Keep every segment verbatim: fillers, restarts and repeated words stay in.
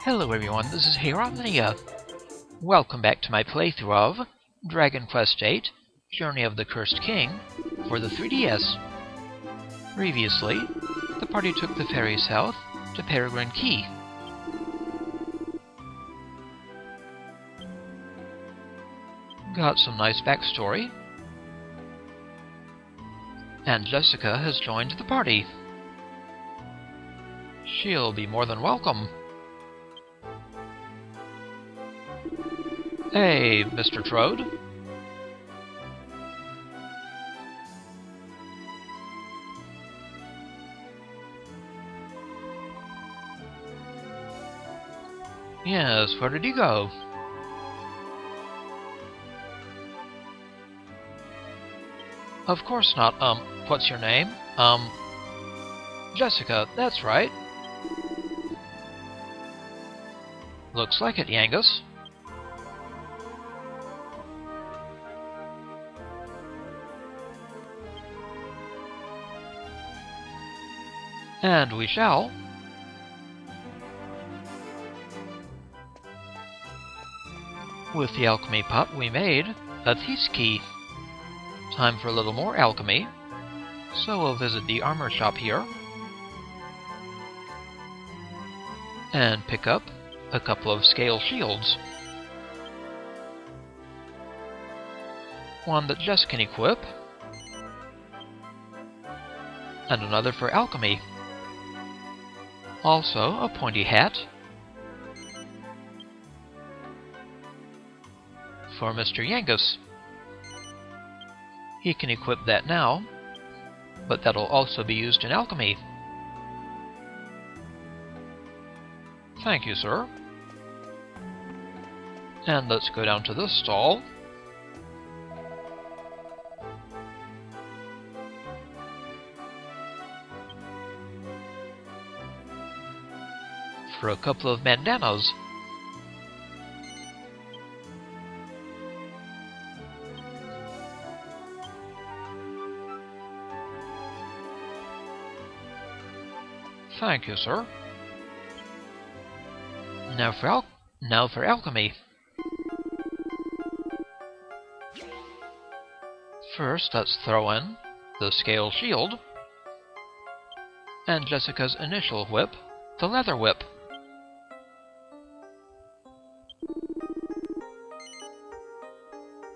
Hello everyone, this is heorotlinea. Welcome back to my playthrough of Dragon Quest eight Journey of the Cursed King for the three D S. Previously, the party took the ferry south to Peregrin Quay. Got some nice backstory. And Jessica has joined the party. She'll be more than welcome. Hey, Mister Trode. Yes, where did he go? Of course not. Um, what's your name? Um, Jessica, that's right. Looks like it, Yangus. And we shall. With the alchemy pot we made a Thief's Key. Time for a little more alchemy, so we'll visit the armor shop here and pick up a couple of Scale Shields. One that Jess can equip, and another for alchemy. Also a Pointy Hat for Mister Yangus. He can equip that now, but that'll also be used in alchemy. Thank you, sir. And let's go down to this stall. For a couple of bandanas. Thank you, sir. Now for al now for alchemy. First, let's throw in the Scale Shield and Jessica's initial whip, the Leather Whip.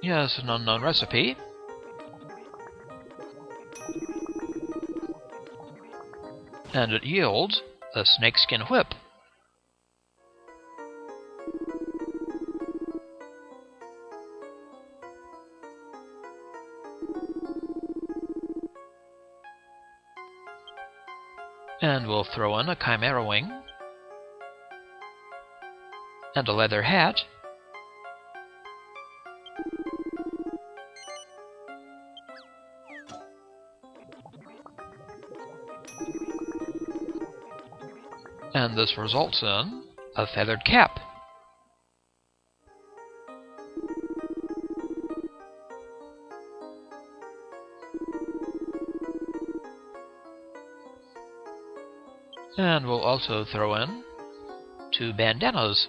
Yes, an unknown recipe. And it yields a Snakeskin Whip. And we'll throw in a Chimaera Wing and a Leather Hat . And this results in a Feathered Cap. And we'll also throw in two bandanas.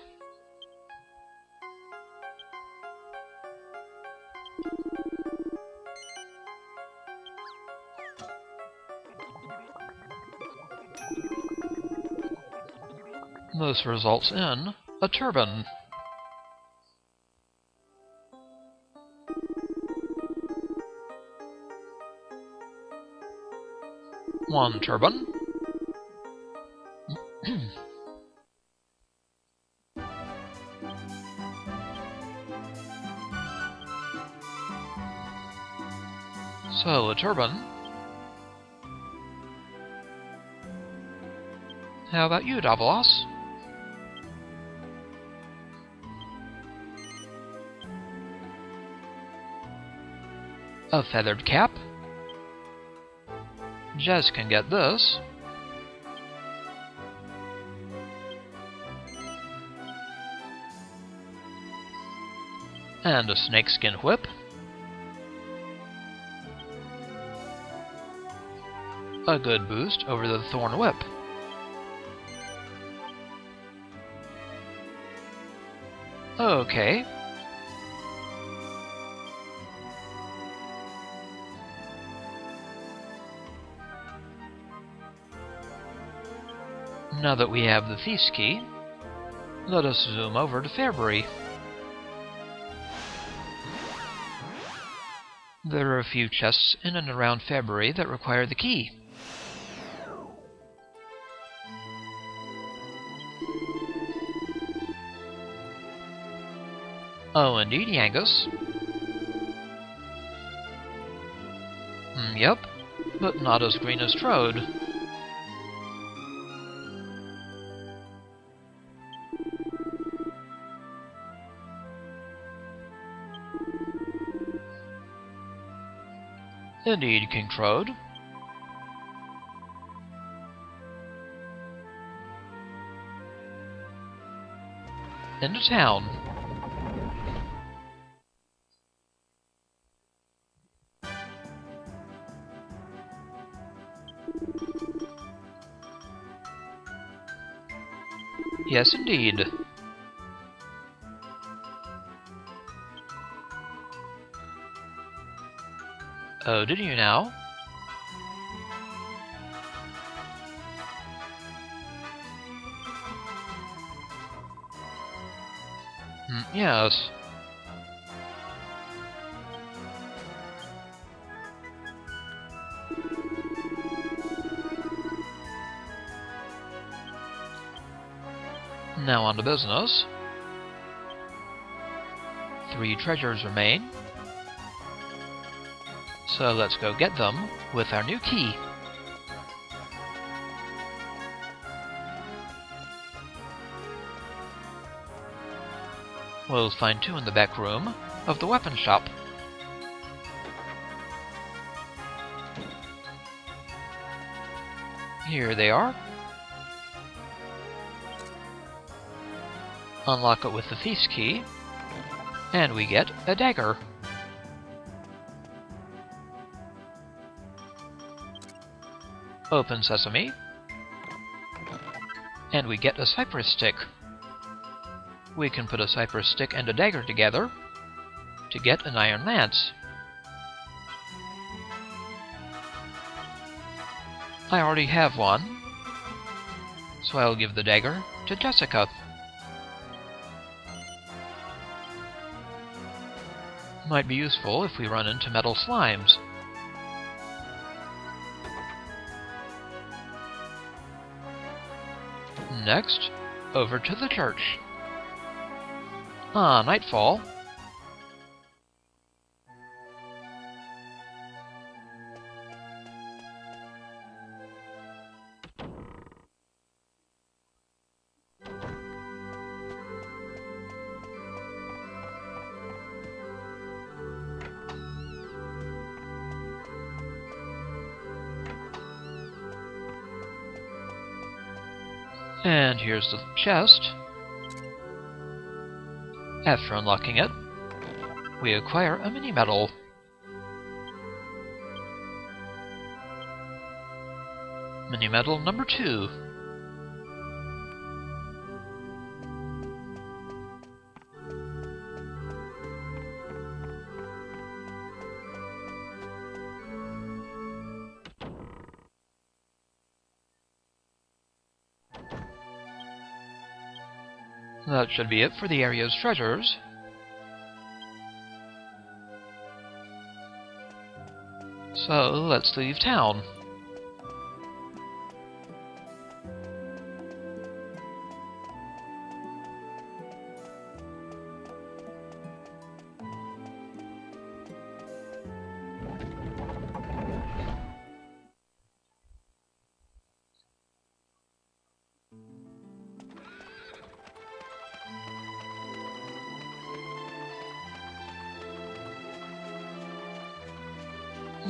This results in a turban. One turban. So, a turban. How about you, Davilas? A Feathered Cap. Jess can get this. And a Snakeskin Whip. A good boost over the Thorn Whip. Okay. Now that we have the Thief's Key, let us zoom over to Farebury. There are a few chests in and around Farebury that require the key. Oh, indeed, Yangus. Mm, yep, but not as green as Trode. Indeed, King Trode. Into town. Yes, indeed. Oh, did you now? Mm, yes. Now on to business. Three treasures remain. So let's go get them with our new key. We'll find two in the back room of the weapon shop. Here they are. Unlock it with the Thief's Key, and we get a dagger. Open sesame, and we get a Cypress Stick. We can put a Cypress Stick and a dagger together to get an Iron Lance. I already have one, so I'll give the dagger to Jessica. Might be useful if we run into Metal Slimes. Next, over to the church. Ah, nightfall. And here's the chest. After unlocking it, we acquire a mini-medal. Mini-medal number two. That should be it for the area's treasures. So let's leave town.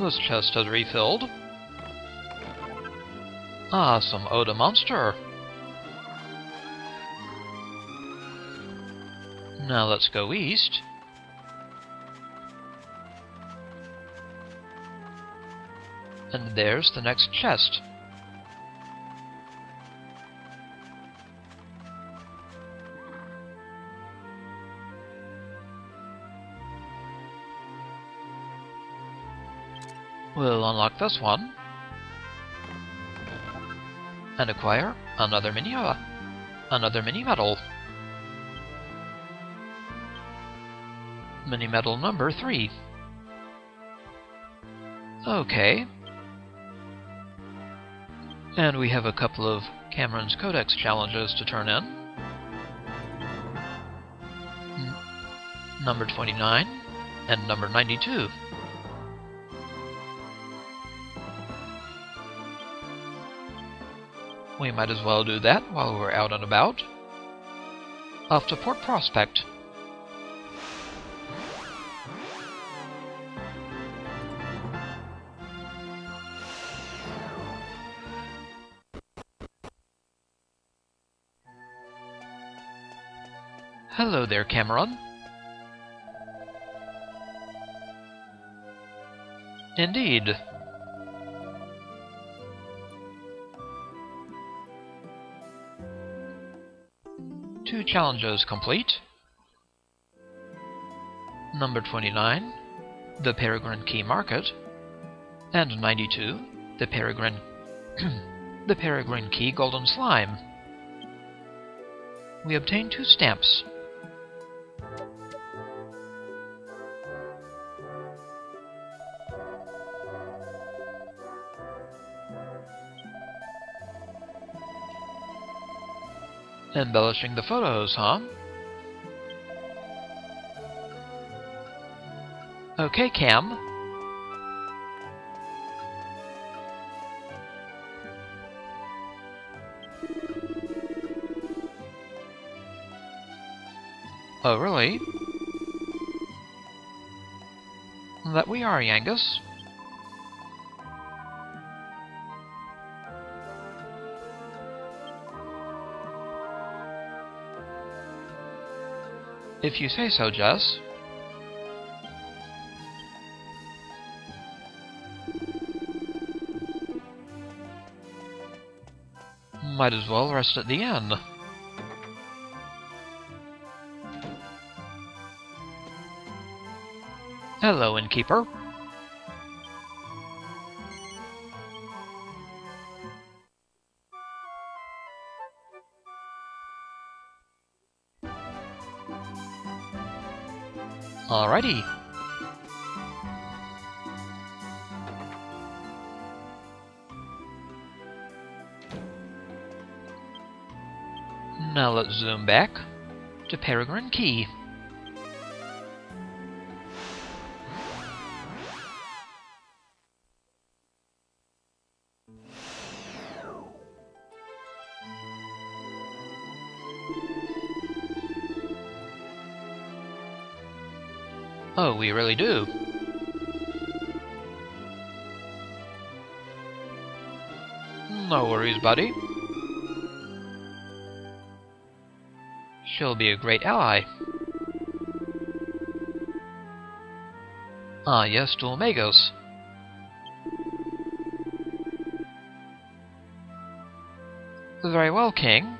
This chest has refilled. Ah, some Oda monster. Now let's go east. And there's the next chest. We'll unlock this one and acquire another mini, another mini medal. Mini medal number three. Okay. And we have a couple of Cameron's Codex challenges to turn in. N number twenty-nine and number ninety-two. We might as well do that while we're out and about. Off to Port Prospect. Hello there, Cameron. Indeed. Two challenges complete. Number twenty-nine, the Peregrin Quay Market, and ninety-two, the Peregrin, the Peregrin Quay Golden Slime. We obtained two stamps. Embellishing the photos, huh? Okay, Cam. Oh, really? That we are, Yangus. If you say so, Jess. Might as well rest at the inn. Hello, innkeeper. Alrighty. Now let's zoom back to Peregrin Quay. Oh, we really do. No worries, buddy. She'll be a great ally. Ah, yes, Dhoulmagus. Very well, King.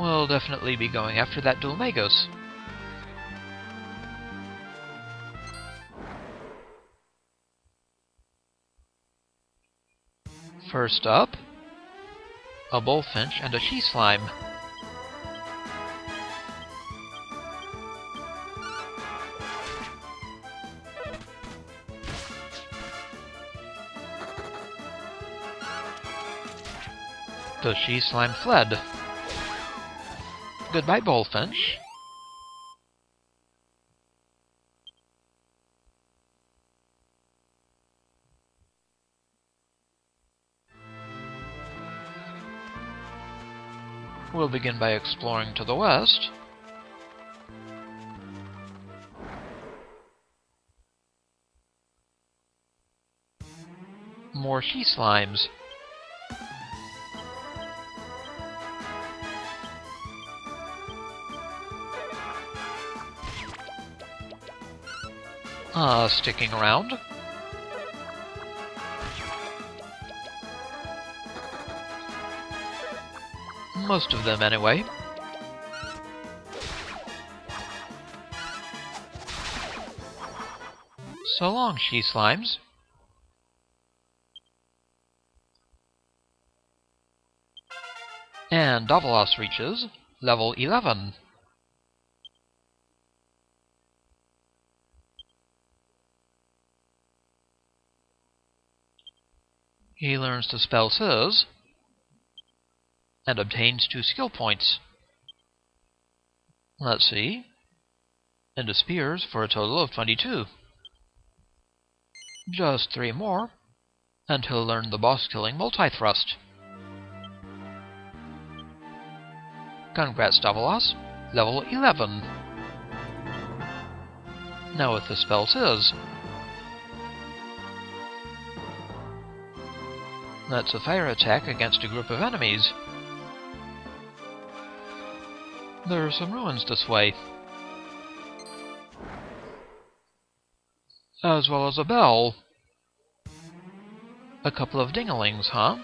We'll definitely be going after that Dhoulmagus. First up, a bullfinch and a she slime. The she slime fled. Goodbye, bullfinch. We'll begin by exploring to the west. More she slimes. Uh, sticking around. Most of them, anyway. So long, she-slimes. And Davilas reaches level eleven. He learns to spell Sizz and obtains two skill points. Let's see. And disappears for a total of twenty-two. Just three more, and he'll learn the boss-killing Multithrust. Congrats, Davilas. Level eleven. Now with the spell Sizz. That's a fire attack against a group of enemies. There are some ruins this way, as well as a bell. A couple of ding-a-lings, huh?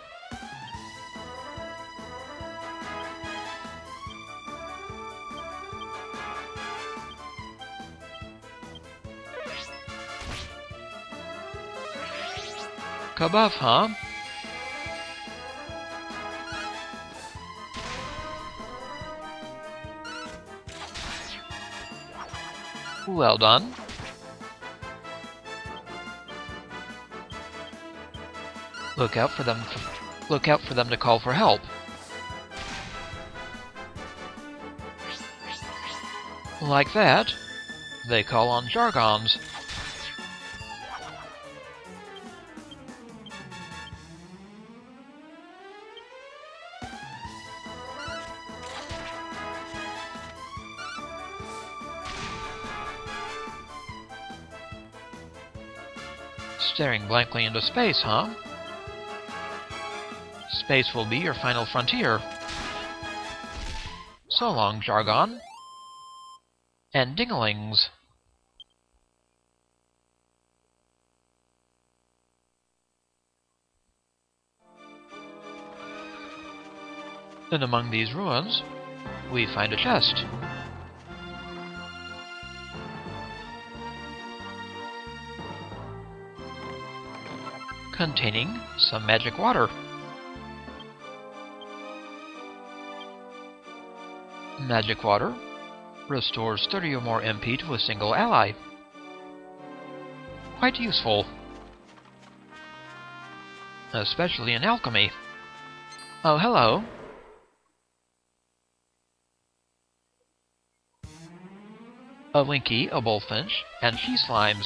Kabaf, huh? Well done. Look out for them. Look out for them to call for help. Like that, they call on Jargons. Staring blankly into space, huh? Space will be your final frontier. So long, Jargon. And ding-a-lings. And among these ruins, we find a chest. Containing some magic water. Magic water restores thirty or more M P to a single ally. Quite useful, especially in alchemy. Oh, hello. A Winky, a Bullfinch, and she slimes.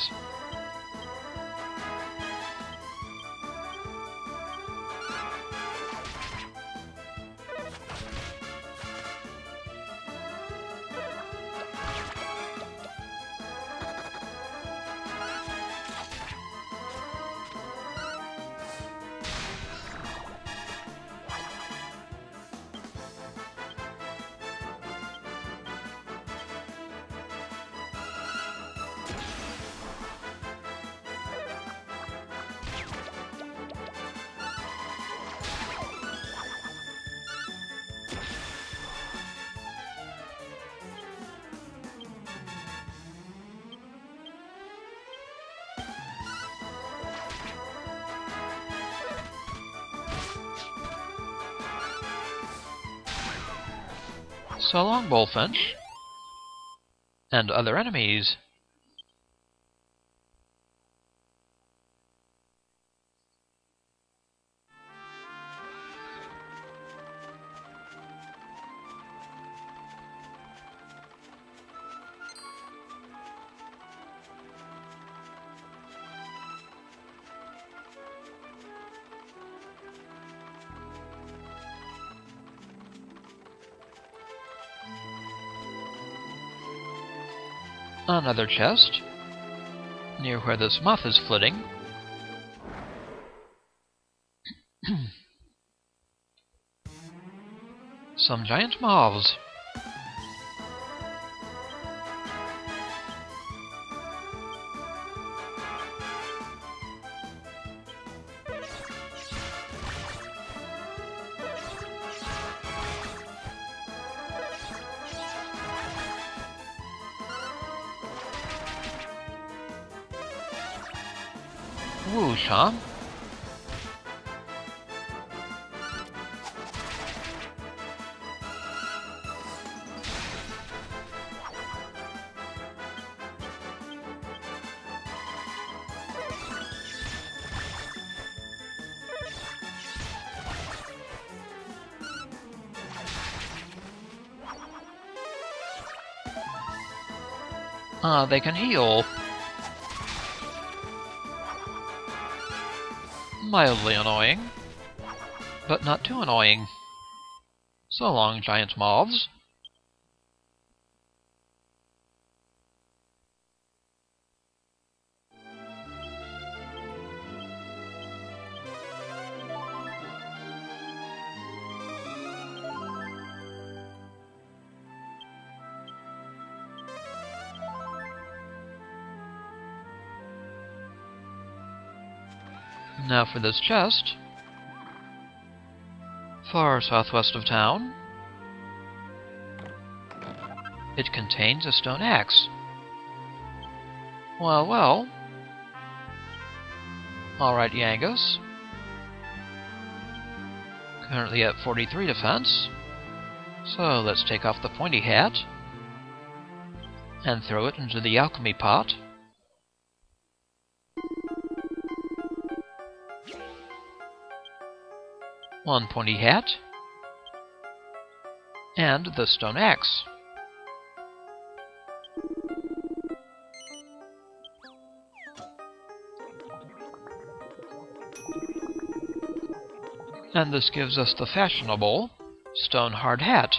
So long, Bullfinch, and other enemies. Another chest, near where this moth is flitting. Some giant moths. Rouge, huh? Ah, they can heal. Mildly annoying, but not too annoying. So long, giant moths. Now for this chest, far southwest of town, it contains a stone axe. Well, well. Alright, Yangus. Currently at forty-three defense, so let's take off the pointy hat and throw it into the alchemy pot. One pointy hat, and the stone axe. And this gives us the fashionable stone hard hat.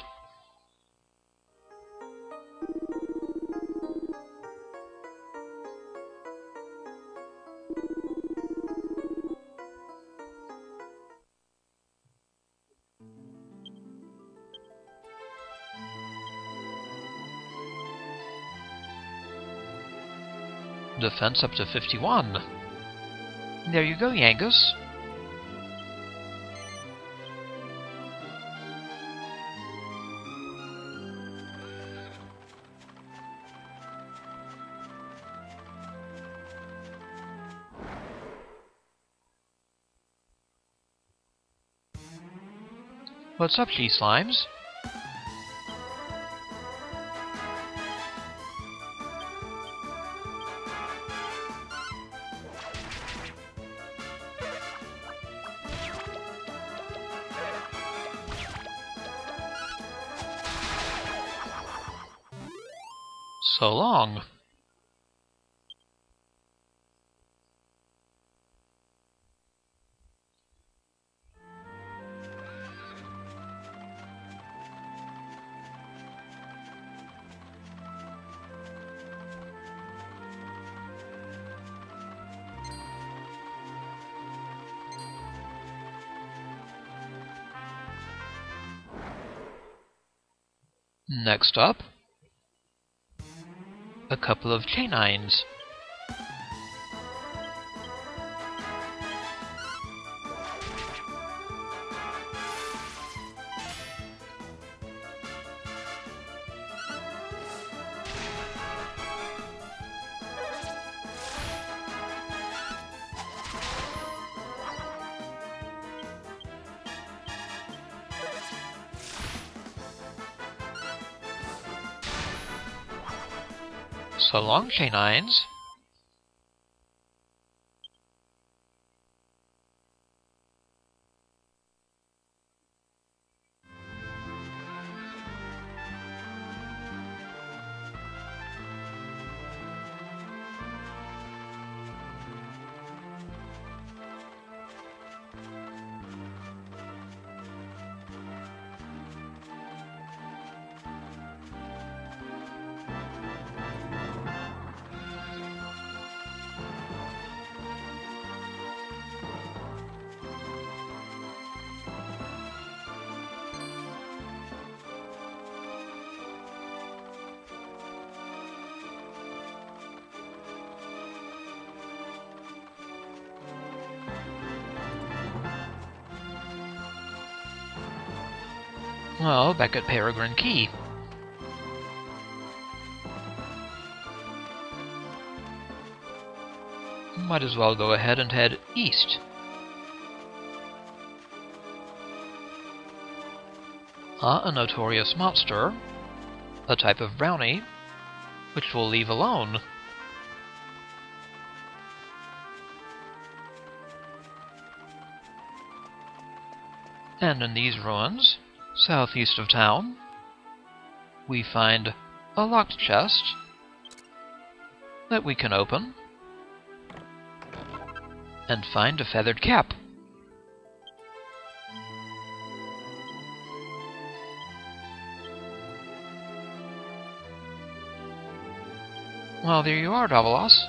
Defense up to fifty-one. There you go, Yangus. What's up, G Slimes? So long. Next up, a couple of canines. So long, canines. Well, back at Peregrin Quay. might as well go ahead and head east. Ah, a notorious monster, a type of brownie, which we'll leave alone. And in these ruins, southeast of town, we find a locked chest that we can open and find a feathered cap. Well, there you are, Davilas.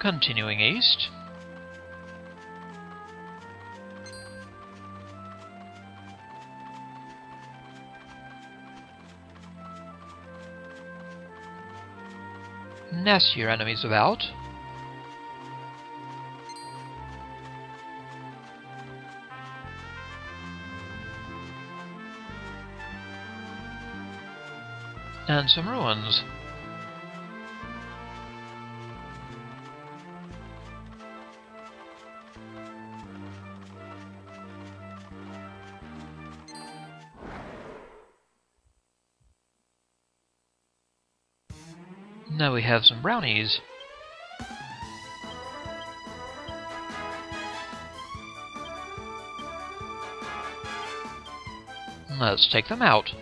Continuing east. Nest your enemies about. And some ruins. Now we have some brownies. Let's take them out.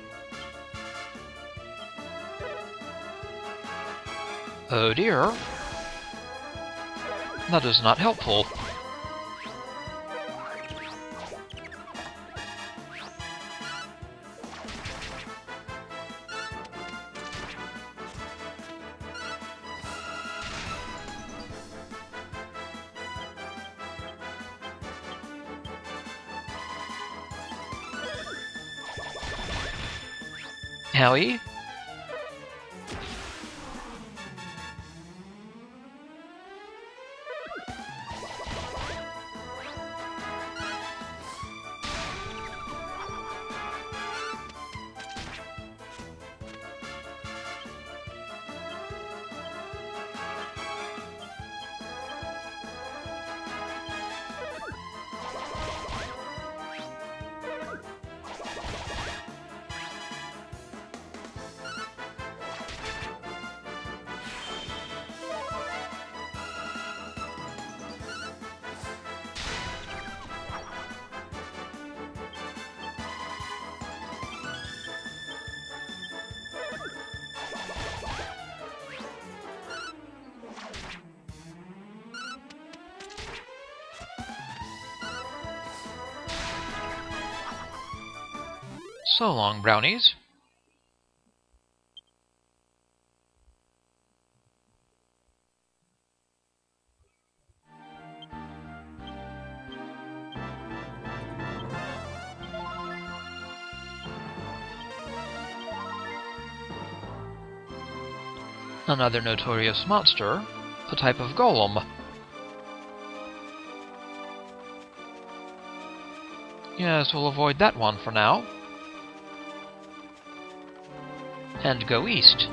Oh dear. That is not helpful. Howie? So long, brownies. Another notorious monster, a type of golem. Yes, we'll avoid that one for now. And go east.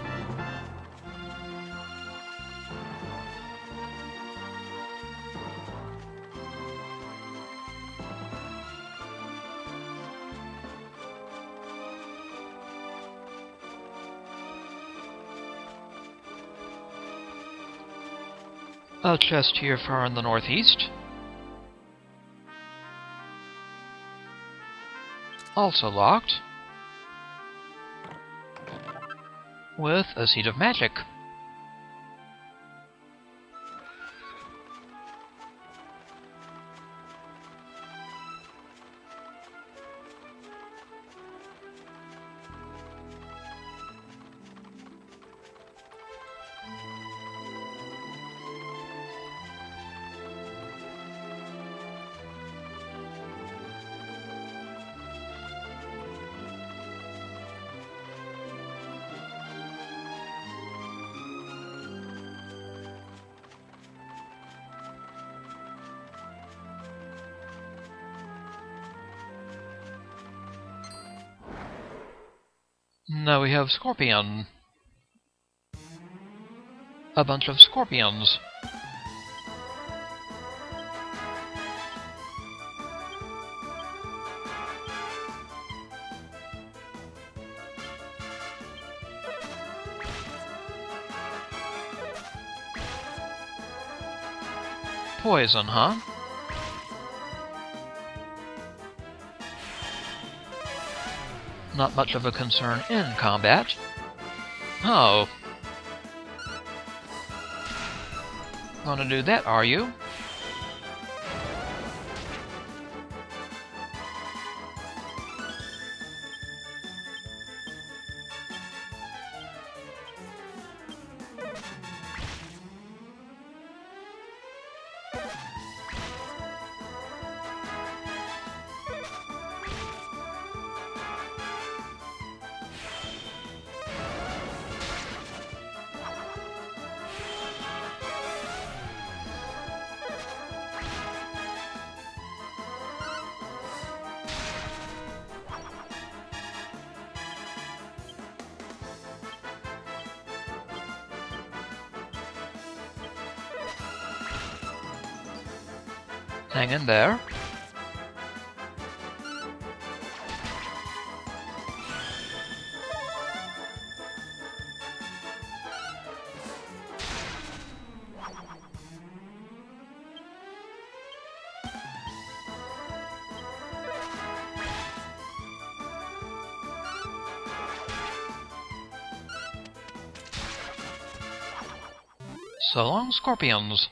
A chest here far in the northeast. Also locked. With a seed of magic. Now we have Scorpion. A bunch of scorpions. Poison, huh? Not much of a concern in combat. Oh. Gonna do that, are you? Hang in there. So long, scorpions.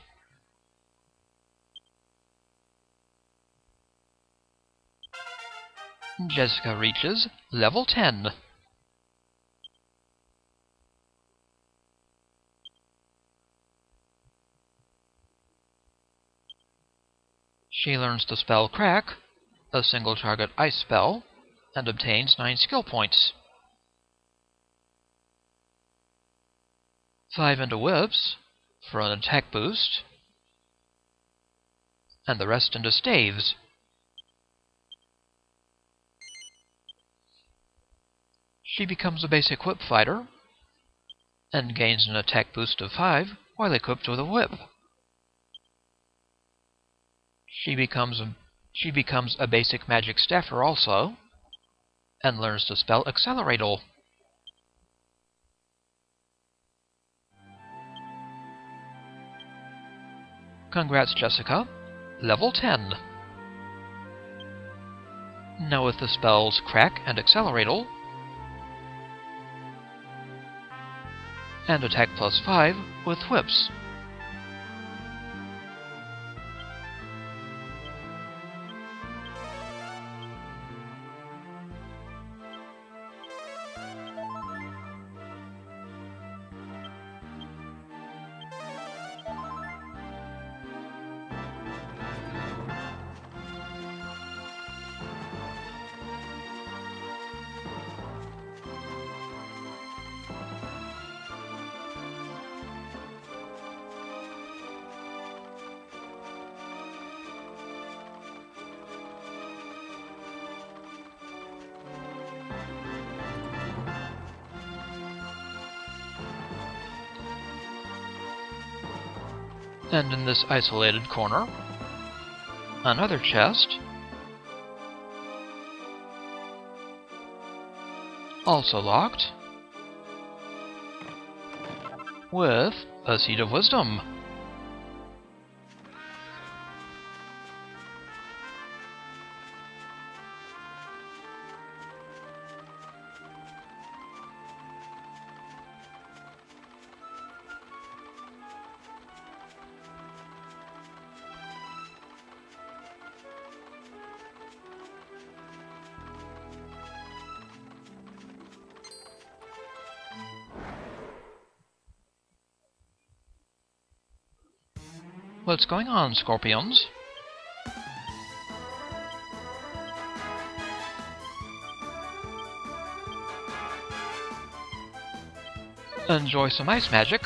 Jessica reaches level ten. She learns the spell Crack, a single target ice spell, and obtains nine skill points. Five into whips for an attack boost, and the rest into staves. She becomes a basic whip fighter and gains an attack boost of five while equipped with a whip. She becomes a, she becomes a basic magic staffer also and learns the spell Acceleratal. Congrats, Jessica. Level ten. Now with the spells Crack and Acceleratal, and attack plus five with whips. And in this isolated corner, another chest, also locked, with a Seed of Wisdom. What's going on, scorpions? Enjoy some ice magic.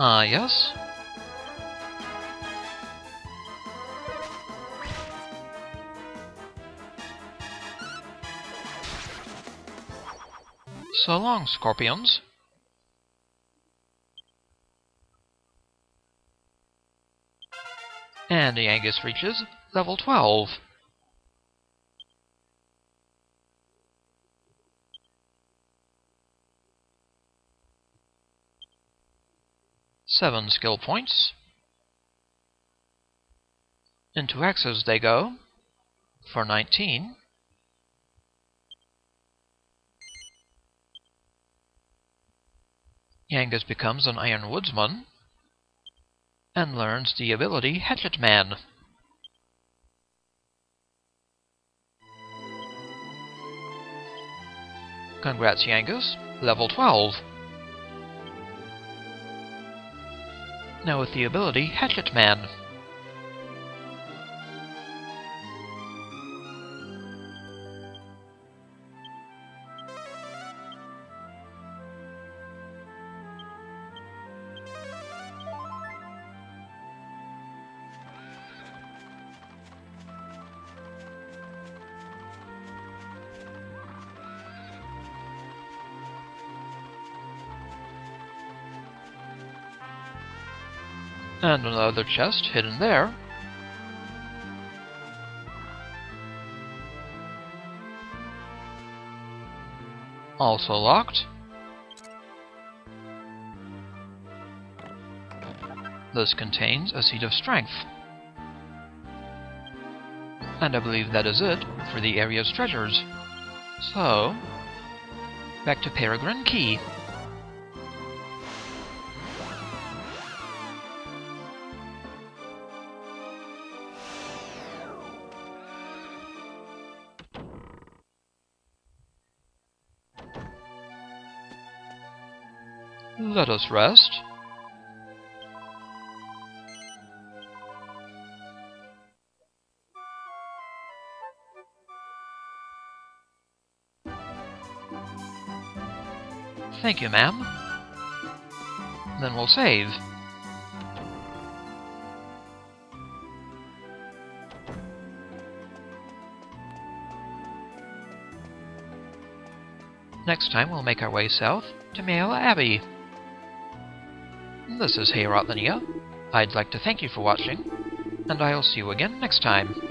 Ah, uh, yes? So long, scorpions. And the Yangus reaches level twelve. Seven skill points. Into axes they go for nineteen. Yangus becomes an Iron Woodsman and learns the ability Hatchet Man. Congrats, Yangus, level twelve. Now with the ability Hatchet Man. And another chest hidden there. Also locked. This contains a Seed of Strength. And I believe that is it for the area's treasures. So, back to Peregrin Quay. Let us rest. Thank you, ma'am. Then we'll save. Next time we'll make our way south to Maella Abbey. This is heorotlinea. I'd like to thank you for watching, and I'll see you again next time.